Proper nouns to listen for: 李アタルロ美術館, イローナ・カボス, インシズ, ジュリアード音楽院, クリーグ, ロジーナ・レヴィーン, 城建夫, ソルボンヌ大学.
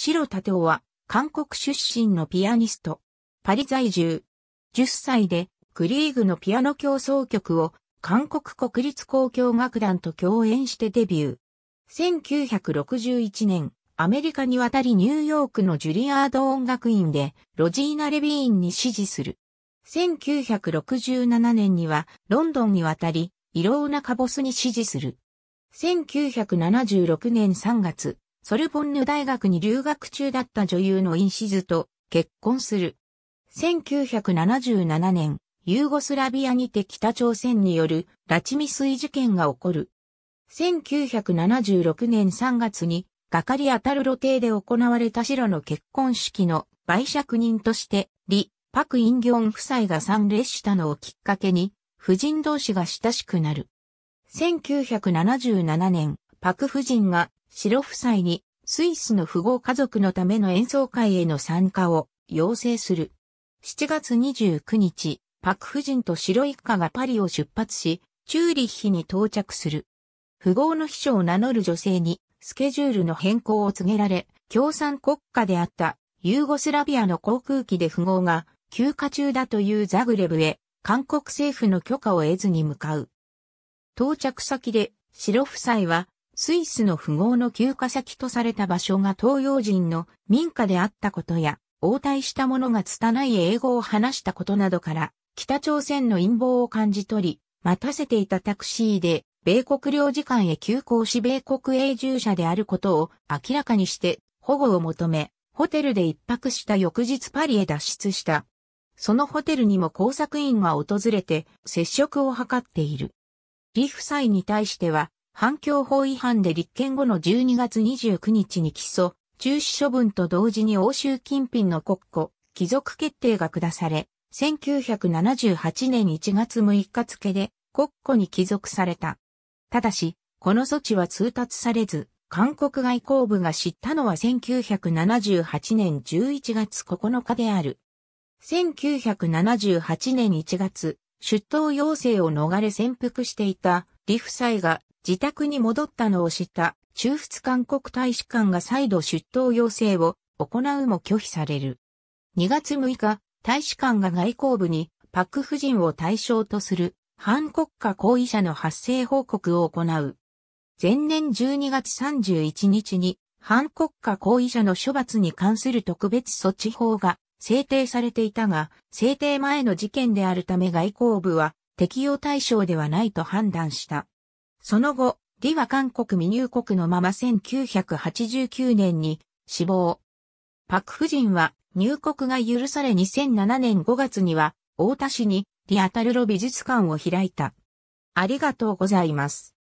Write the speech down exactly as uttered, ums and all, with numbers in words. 城建夫は韓国出身のピアニスト。パリ在住。じゅっさいでクリーグのピアノ協奏曲を韓国国立交響楽団と共演してデビュー。せんきゅうひゃくろくじゅういちねん、アメリカに渡りニューヨークのジュリアード音楽院でロジーナ・レヴィーンに師事する。せんきゅうひゃくろくじゅうななねんにはロンドンに渡り、イローナ・カボスに師事する。せんきゅうひゃくななじゅうろくねんさんがつ、ソルボンヌ大学に留学中だった女優のインシズと結婚する。せんきゅうひゃくななじゅうななねん、ユーゴスラビアにて北朝鮮による拉致未遂事件が起こる。せんきゅうひゃくななじゅうろくねんさんがつに、画家リアタルロ邸で行われた白の結婚式の媒酌人として、リ・パク・インギョン夫妻が参列したのをきっかけに、夫人同士が親しくなる。せんきゅうひゃくななじゅうななねん、パク夫人が白夫妻にスイスの富豪家族のための演奏会への参加を要請する。しちがつにじゅうくにち、パク夫人と白一家がパリを出発し、チューリッヒに到着する。富豪の秘書を名乗る女性にスケジュールの変更を告げられ、共産国家であったユーゴスラビアの航空機で富豪が休暇中だというザグレブへ韓国政府の許可を得ずに向かう。到着先で、白夫妻は、スイスの富豪の休暇先とされた場所が東洋人の民家であったことや、応対した者が拙い英語を話したことなどから、北朝鮮の陰謀を感じ取り、待たせていたタクシーで、米国領事館へ急行し米国永住者であることを明らかにして、保護を求め、ホテルで一泊した翌日パリへ脱出した。そのホテルにも工作員が訪れて、接触を図っている。李夫妻に対しては、反共法違反で立件後のじゅうにがつにじゅうくにちに起訴、中止処分と同時に欧州近辺の国庫、帰属決定が下され、せんきゅうひゃくななじゅうはちねんいちがつむいか付で国庫に帰属された。ただし、この措置は通達されず、韓国外交部が知ったのはせんきゅうひゃくななじゅうはちねんじゅういちがつここのかである。せんきゅうひゃくななじゅうはちねんいちがつ、出頭要請を逃れ潜伏していた李夫妻が自宅に戻ったのを知った中仏韓国大使館が再度出頭要請を行うも拒否される。にがつむいか、大使館が外交部にパク夫人を対象とする反国家行為者の発生報告を行う。前年じゅうにがつさんじゅういちにちに反国家行為者の処罰に関する特別措置法が制定されていたが、制定前の事件であるため外交部は適用対象ではないと判断した。その後、李は韓国未入国のまませんきゅうひゃくはちじゅうきゅうねんに死亡。パク夫人は入国が許されにせんななねんごがつには太田市に李アタルロ美術館を開いた。ありがとうございます。